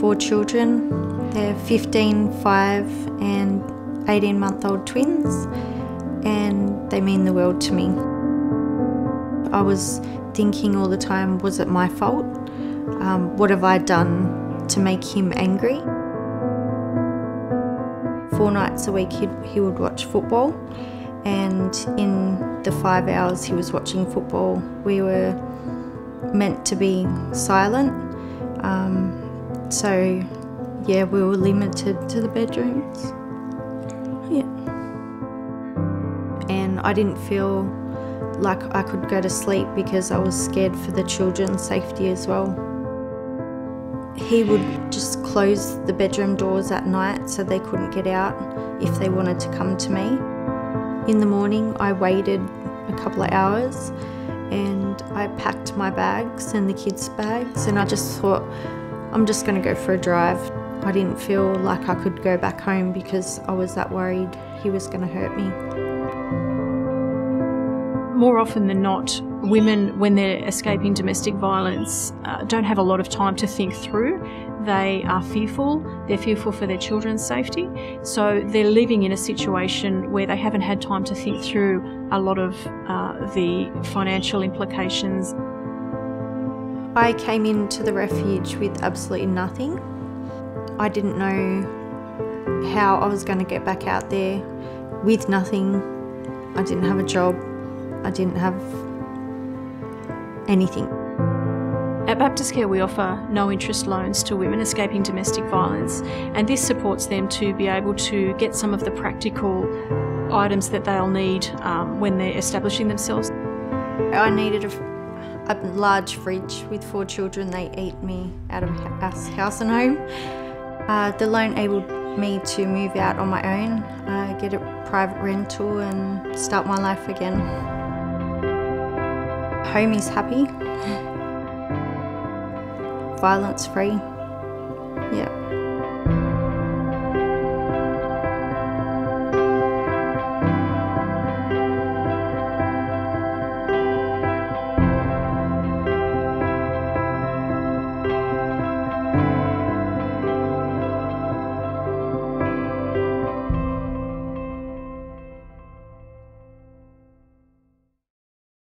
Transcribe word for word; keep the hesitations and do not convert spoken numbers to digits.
four children. They're fifteen, five and eighteen-month-old twins, and they mean the world to me. I was thinking all the time, was it my fault? Um, what have I done to make him angry? Four nights a week he'd, he would watch football, and in the five hours he was watching football we were meant to be silent, um, so yeah, we were limited to the bedrooms. Yeah. And I didn't feel like I could go to sleep because I was scared for the children's safety as well. He would just close the bedroom doors at night so they couldn't get out if they wanted to come to me. In the morning I waited a couple of hours and I packed my bags and the kids' bags, and I just thought, I'm just going to go for a drive. I didn't feel like I could go back home because I was that worried he was going to hurt me. More often than not, women, when they're escaping domestic violence, uh, don't have a lot of time to think through. They are fearful. They're fearful for their children's safety. So they're living in a situation where they haven't had time to think through a lot of uh, the financial implications. I came into the refuge with absolutely nothing. I didn't know how I was going to get back out there with nothing. I didn't have a job. I didn't have anything. At Baptist Care we offer no interest loans to women escaping domestic violence, and this supports them to be able to get some of the practical items that they'll need um, when they're establishing themselves. I needed a, a large fridge. With four children they eat me out of house and home. Uh, the loan enabled me to move out on my own, uh, get a private rental and start my life again. Home is happy, violence free, yeah.